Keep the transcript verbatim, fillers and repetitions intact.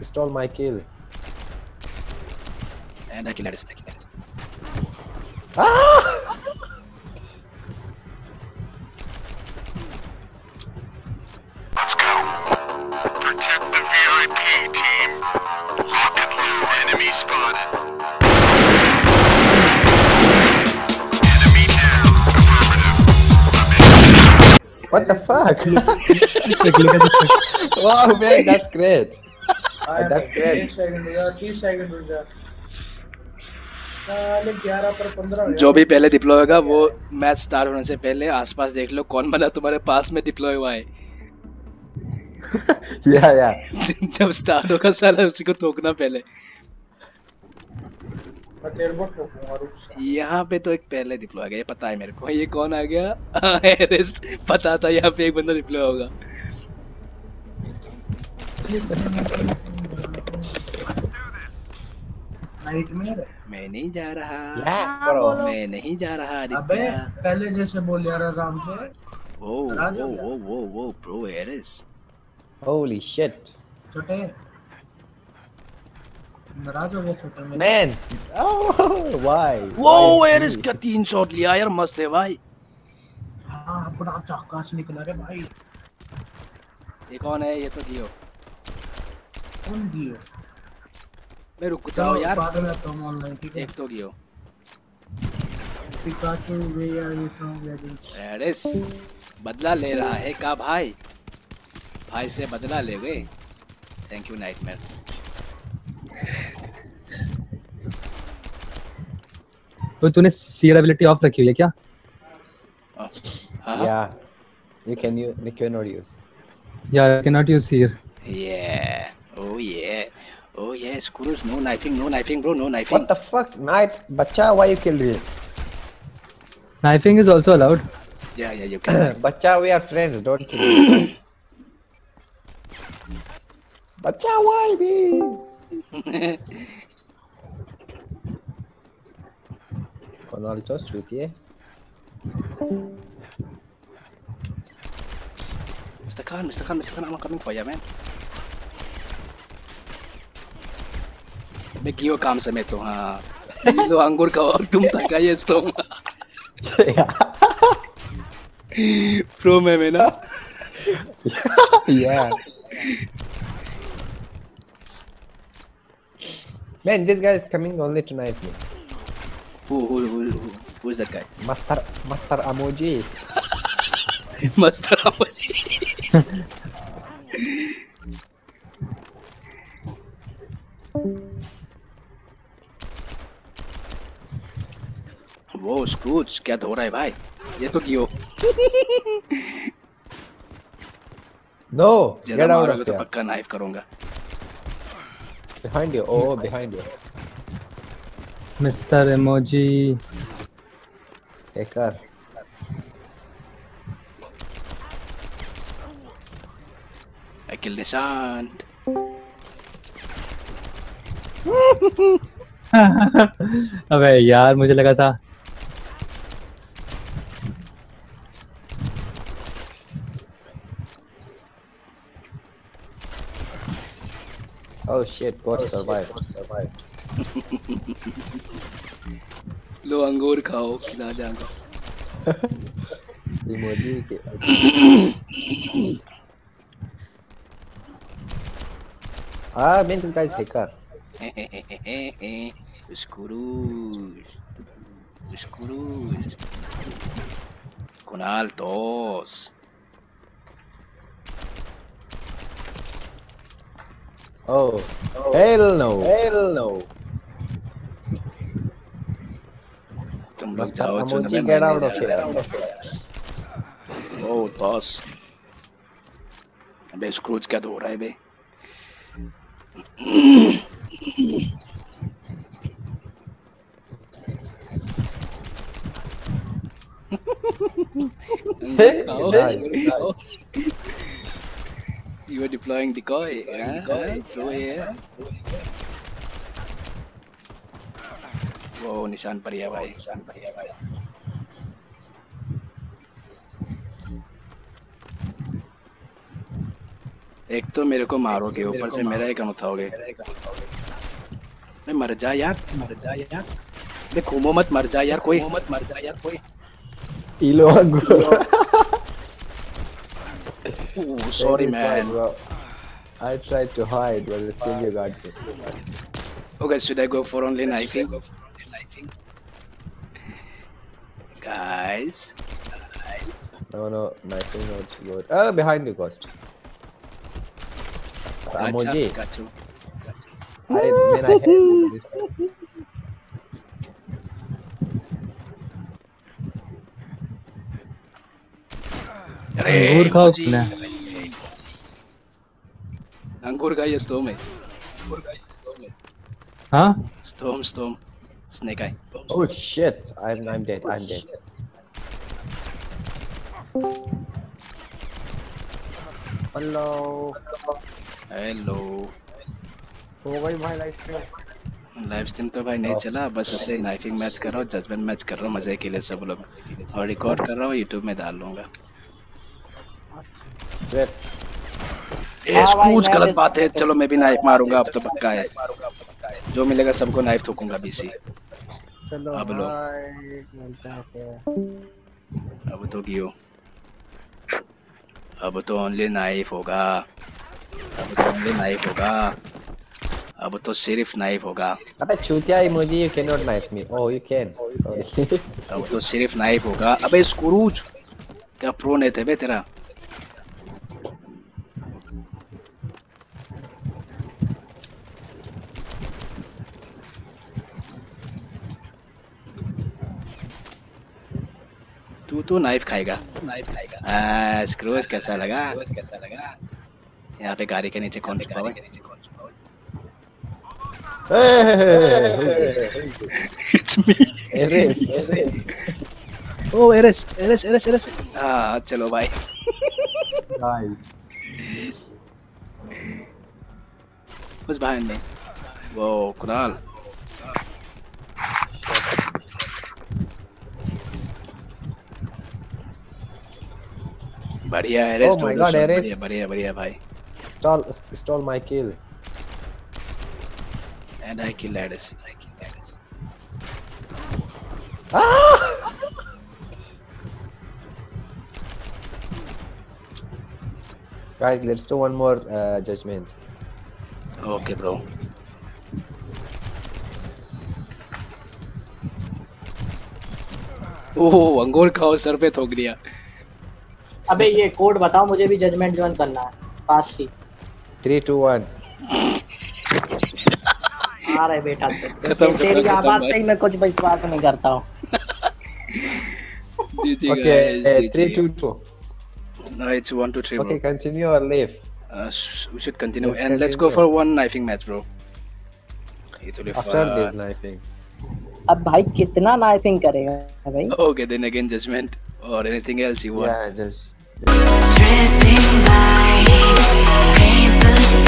Stole my kill. And I can let it. I can let it. Ah! Let's go. Protect the V I P team. Lock and load. Enemy spotted. Enemy down. Affirmative. What the fuck? Wow, man, that's great. Uh, that's great. जो भी पहले deploy होगा वो match start होने से पहले आसपास देख लो कौन बना तुम्हारे पास में डिप्लॉय हुआ है। या या जब स्टार्ट होगा साला उसी को ठोकना पहले। यहाँ पे तो एक पहले डिप्लॉय आ गया, ये पता है मेरे को। ये कौन आ गया? एरिस। पता था यहाँ पे एक बंदा डिप्लॉय होगा। नाइट में मैं नहीं जा रहा। यस ब्रो, मैं नहीं जा रहा। अबे पहले जैसे बोल यार आराम से। ओ ओ ओ ओ ओ ब्रो एरिस, होली शिट। छोटे नाराज हो गया छोटे मैन। ओह व्हाई वो एरिस का तीन शॉट लिया यार, मस्त है भाई। हां बड़ा चक्का से निकला रे भाई। ये कौन है? ये तो गियो। कौन गियो? मैं रुक जाओ यार, बाद में आता हूं ऑनलाइन। ठीक है, एक तो गियो पिकाचू वे यार। ये तो एरिस बदला ले रहा है का भाई? भाई से बदला ले गए। Thank you nightmare. तो तूने सीयर एबिलिटी ऑफ रखी हुई है क्या? या you can you can not use या कैन नॉट यूज सीयर। या ओ ये Oh yes, Kurus, no knifing, no knifing, bro, no knifing. What the fuck, knife, bacha? Why you kill me? Knifing is also allowed. Yeah, yeah, you can. Bacha, we are friends. Don't kill me. Bacha, why me? Con alto street. Mister Khan, Mister Khan, Mister Khan, I'm coming for you, man. मैं क्यों काम से मैं तो हाँ लो अंगूर का और तुम थका ये स्टोम प्रो में मैं ना yeah man this guy is coming only tonight man. who who who who is that guy? Master Master Amoji. Master Amoji. वो स्क्रूज क्या धो रहा है भाई? ये तो क्यों? No get out. तो पक्का नाइफ करूंगा। Behind you. Oh behind you mister emoji hacker. I kill Nishant. अबे यार मुझे लगा था। Oh shit, God oh, survived. Shit, God survived. लो अंगूर खाओ, खिला देंगे। इमोजी के। Ah, man, this guy is hacker. Screws, screws. Con altos. Oh. oh, hell no, hell no. तुम लोग जाओ चुनाव में नहीं। ओह टॉस। अबे स्क्रूज क्या धो रहा है बे? You are deploying decoy. Yeah, decoy. Throw here. Wow, निशान पर है भाई, निशान पर है भाई। एक तो मेरे को मारोगे ऊपर से मेरा ही कम उठाओगे। मैं मर जा यार, मर जा यार, मैं घूमो मत, मर जा यार कोई, मत मर जा यार कोई। इलो oh sorry man, I tried to hide but this thing you got me. Okay, should I go for only knifing? Guys, guys. No, no, knifing not good. Ah, behind the ghost. Amoji. I mean, I hate. अंगूर खाओ उसने। अंगूर का ये स्टोम है। अंगूर का ये स्टोम है। हाँ? Storm, storm, snake eye. Oh shit! I'm, I'm dead. I'm dead. Hello. Hello. हो गई भाई live stream। Live stream तो भाई नहीं चला, बस ऐसे knifing match कर रहा हूँ, judgment match कर रहा हूँ, मजे के लिए सब लोग, और record कर रहा हूँ, YouTube में डाल लूँगा। कुछ गलत बात है, चलो मैं भी नाइफ मारूंगा अब तो पक्का है, जो मिलेगा सबको नाइफ ठोकूंगा बीसी। अब लो अब तो गियो, अब तो ओनली नाइफ होगा, अब तो ओनली नाइफ होगा, अब तो सिर्फ नाइफ होगा। अबे चूतिया emoji, you can not knife me. Oh you can, sorry. अब तो सिर्फ नाइफ होगा। अबे स्क्रूज क्या प्रो नेट है बे तेरा? तू तो नाइफ खाएगा, नाइफ खाएगा। आ, स्क्रूज कैसा लगा? स्क्रूज कैसा लगा? यहाँ पे गाड़ी के नीचे कौन छुपा हुआ है? ओ एरेस एरेस एरेस एरेस। हाँ चलो भाई। उस भाई ने वो कुनाल बढ़िया है। oh my god, बढ़िया बढ़िया बढ़िया भाई। stall stall my kill and I kill Ares, I kill Ares। Guys, let's do one more uh, judgment. Okay bro, ओह अंगूर खाओ, सर पे ठोक दिया। अबे ये कोड बताओ, मुझे भी जजमेंट ज्वाइन करना है पास की। थ्री टू वन आ रहा है बेटा, तेरी आवाज से ही मैं कुछ विश्वास नहीं करता हूं। G G guys, three two two no it's one two three bro. Okay continue or leave? uh, we should continue let's and continue. Let's go for one knifing match bro, it will be fun after this knifing। अब भाई कितना नाइफिंग करेगा भाई? Okay then again judgment or anything else you want? Yeah, just, just...